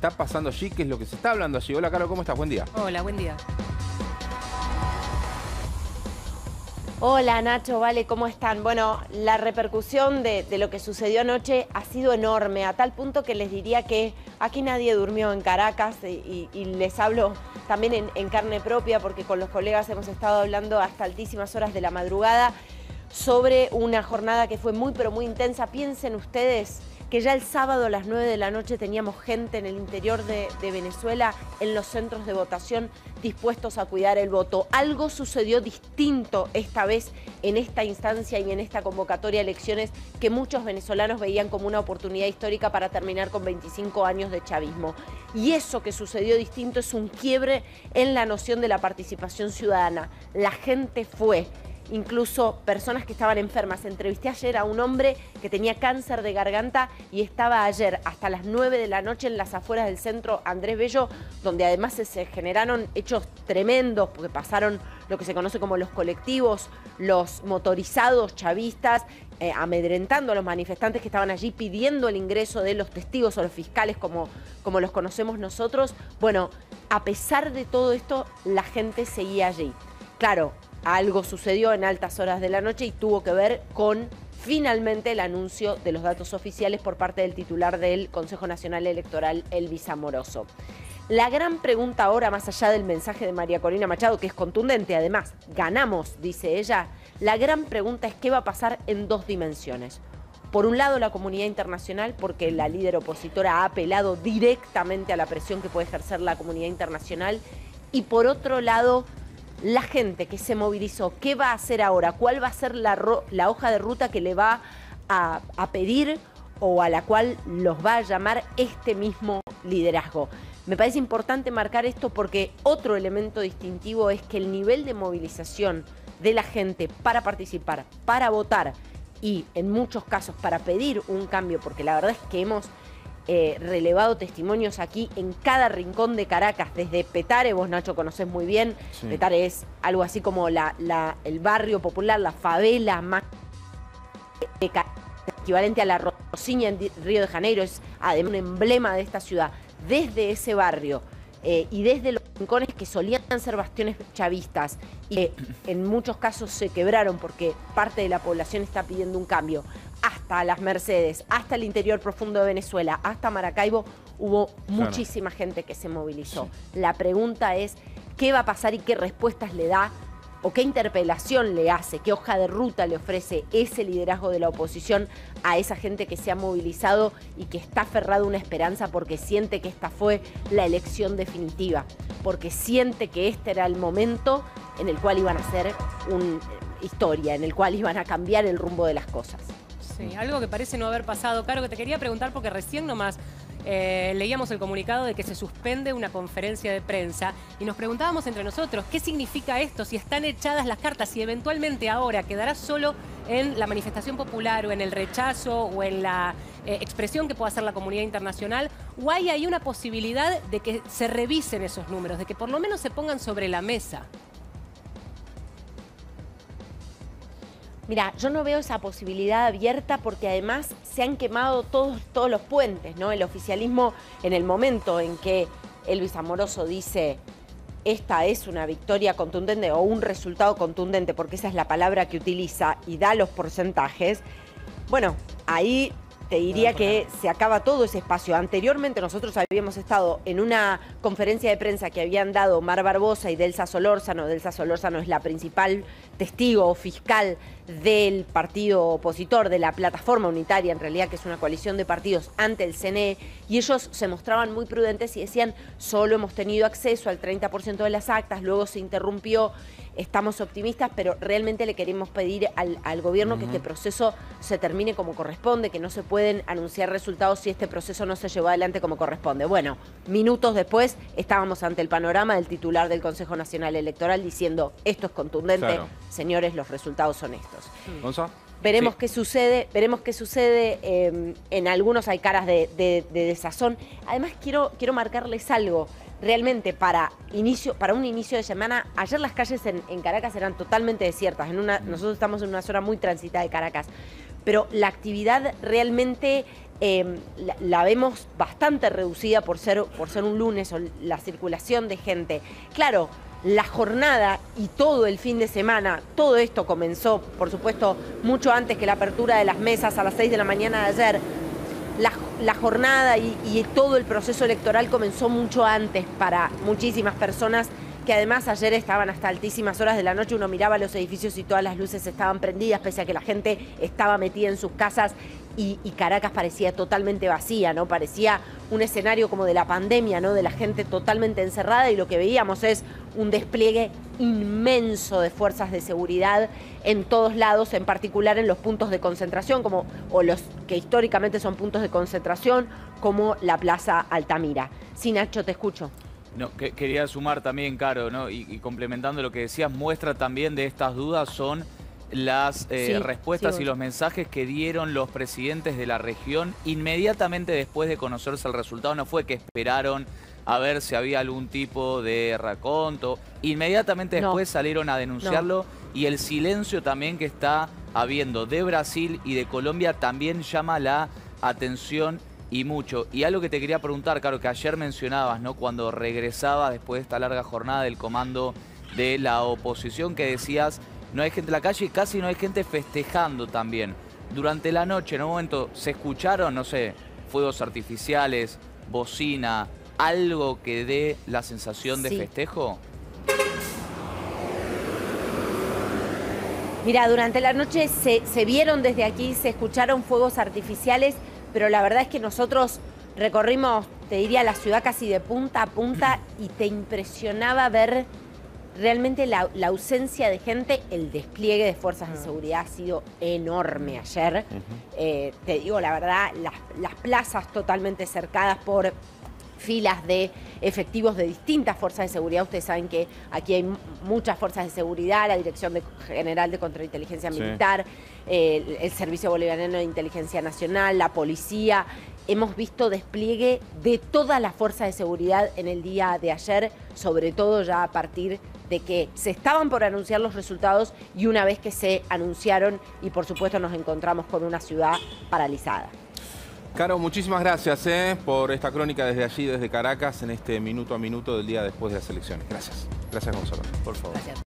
está pasando allí, qué es lo que se está hablando allí. Hola, Caro, ¿cómo estás? Buen día. Hola, buen día. Hola, Nacho, vale, ¿cómo están? Bueno, la repercusión de lo que sucedió anoche ha sido enorme, a tal punto que les diría que aquí nadie durmió en Caracas y les hablo también en carne propia, porque con los colegas hemos estado hablando hasta altísimas horas de la madrugada sobre una jornada que fue muy, pero muy intensa. Piensen ustedes que ya el sábado a las 9 de la noche teníamos gente en el interior de Venezuela, en los centros de votación, dispuestos a cuidar el voto. Algo sucedió distinto esta vez en esta instancia y en esta convocatoria a elecciones que muchos venezolanos veían como una oportunidad histórica para terminar con 25 años de chavismo. Y eso que sucedió distinto es un quiebre en la noción de la participación ciudadana. La gente fue. Incluso personas que estaban enfermas. Entrevisté ayer a un hombre que tenía cáncer de garganta y estaba ayer hasta las 9 de la noche en las afueras del centro Andrés Bello, donde además se generaron hechos tremendos, porque pasaron lo que se conoce como los colectivos, los motorizados chavistas, amedrentando a los manifestantes que estaban allí pidiendo el ingreso de los testigos o los fiscales como los conocemos nosotros. Bueno, a pesar de todo esto, la gente seguía allí. Claro, algo sucedió en altas horas de la noche y tuvo que ver con, finalmente, el anuncio de los datos oficiales por parte del titular del Consejo Nacional Electoral, Elvis Amoroso. La gran pregunta ahora, más allá del mensaje de María Corina Machado, que es contundente, además, ganamos, dice ella, la gran pregunta es qué va a pasar en dos dimensiones. Por un lado, la comunidad internacional, porque la líder opositora ha apelado directamente a la presión que puede ejercer la comunidad internacional, y por otro lado, la gente que se movilizó, ¿qué va a hacer ahora? ¿Cuál va a ser la hoja de ruta que le va a pedir o a la cual los va a llamar este mismo liderazgo? Me parece importante marcar esto porque otro elemento distintivo es que el nivel de movilización de la gente para participar, para votar y en muchos casos para pedir un cambio, porque la verdad es que hemos relevado testimonios aquí en cada rincón de Caracas, desde Petare, vos, Nacho, conocés muy bien, sí. Petare es algo así como el barrio popular, la favela más equivalente a la Rocinha en Río de Janeiro, es además un emblema de esta ciudad. Desde ese barrio y desde los rincones que solían ser bastiones chavistas y que en muchos casos se quebraron porque parte de la población está pidiendo un cambio, hasta las Mercedes, hasta el interior profundo de Venezuela, hasta Maracaibo, hubo muchísima gente que se movilizó. Sí. La pregunta es qué va a pasar y qué respuestas le da o qué interpelación le hace, qué hoja de ruta le ofrece ese liderazgo de la oposición a esa gente que se ha movilizado y que está aferrada a una esperanza porque siente que esta fue la elección definitiva, porque siente que este era el momento en el cual iban a hacer historia, en el cual iban a cambiar el rumbo de las cosas. Sí, algo que parece no haber pasado. Caro, que te quería preguntar porque recién nomás leíamos el comunicado de que se suspende una conferencia de prensa y nos preguntábamos entre nosotros qué significa esto, si están echadas las cartas, si eventualmente ahora quedará solo en la manifestación popular o en el rechazo o en la expresión que pueda hacer la comunidad internacional, o hay ahí una posibilidad de que se revisen esos números, de que por lo menos se pongan sobre la mesa. Mira, yo no veo esa posibilidad abierta porque además se han quemado todos los puentes, ¿no? El oficialismo, en el momento en que Elvis Amoroso dice esta es una victoria contundente o un resultado contundente, porque esa es la palabra que utiliza y da los porcentajes, bueno, ahí te diría que se acaba todo ese espacio. Anteriormente nosotros habíamos estado en una conferencia de prensa que habían dado Omar Barbosa y Delsa Solórzano. Delsa Solórzano es la principal testigo o fiscal del partido opositor, de la plataforma unitaria, en realidad, que es una coalición de partidos ante el CNE, y ellos se mostraban muy prudentes y decían, solo hemos tenido acceso al 30% de las actas, luego se interrumpió, estamos optimistas, pero realmente le queremos pedir al gobierno que este proceso se termine como corresponde, que no se pueden anunciar resultados si este proceso no se llevó adelante como corresponde. Bueno, minutos después estábamos ante el panorama del titular del Consejo Nacional Electoral diciendo, esto es contundente, claro, señores, los resultados son estos. Sí. Veremos, sí, qué sucede. En algunos hay caras de desazón. Además, quiero marcarles algo. Realmente, para un inicio de semana, ayer las calles en Caracas eran totalmente desiertas. Nosotros estamos en una zona muy transitada de Caracas. Pero la actividad realmente la vemos bastante reducida por ser un lunes, o la circulación de gente. Claro, la jornada y todo el fin de semana, todo esto comenzó, por supuesto, mucho antes que la apertura de las mesas a las 6 de la mañana de ayer. La jornada y todo el proceso electoral comenzó mucho antes para muchísimas personas que además ayer estaban hasta altísimas horas de la noche. Uno miraba los edificios y todas las luces estaban prendidas, pese a que la gente estaba metida en sus casas y Caracas parecía totalmente vacía, ¿no? Parecía un escenario como de la pandemia, ¿no? De la gente totalmente encerrada, y lo que veíamos es un despliegue inmenso de fuerzas de seguridad en todos lados, en particular en los puntos de concentración, como, o los que históricamente son puntos de concentración, como la Plaza Altamira. Sí, Nacho, te escucho. No, quería sumar también, Caro, ¿no? Y complementando lo que decías, muestra también de estas dudas son las respuestas y los mensajes que dieron los presidentes de la región inmediatamente después de conocerse el resultado. No fue que esperaron a ver si había algún tipo de raconto. Inmediatamente después salieron a denunciarlo, y el silencio también que está habiendo de Brasil y de Colombia también llama la atención, y mucho. Y algo que te quería preguntar, Caro, que ayer mencionabas, ¿no? Cuando regresaba después de esta larga jornada del comando de la oposición, que decías, no hay gente en la calle y casi no hay gente festejando también. Durante la noche, en un momento, ¿se escucharon, no sé, fuegos artificiales, bocina, algo que dé la sensación de festejo? Mira, durante la noche se vieron desde aquí, se escucharon fuegos artificiales, pero la verdad es que nosotros recorrimos, te diría, la ciudad casi de punta a punta, y te impresionaba ver realmente la ausencia de gente. El despliegue de fuerzas de seguridad ha sido enorme ayer. Te digo la verdad, las plazas totalmente cercadas por filas de efectivos de distintas fuerzas de seguridad. Ustedes saben que aquí hay muchas fuerzas de seguridad, la Dirección General de Contrainteligencia Militar, el Servicio Bolivariano de Inteligencia Nacional, la Policía. Hemos visto despliegue de todas las fuerzas de seguridad en el día de ayer, sobre todo ya a partir de que se estaban por anunciar los resultados, y una vez que se anunciaron, y por supuesto nos encontramos con una ciudad paralizada. Caro, muchísimas gracias por esta crónica desde allí, desde Caracas, en este minuto a minuto del día después de las elecciones. Gracias. Gracias, Gonzalo. Por favor. Gracias.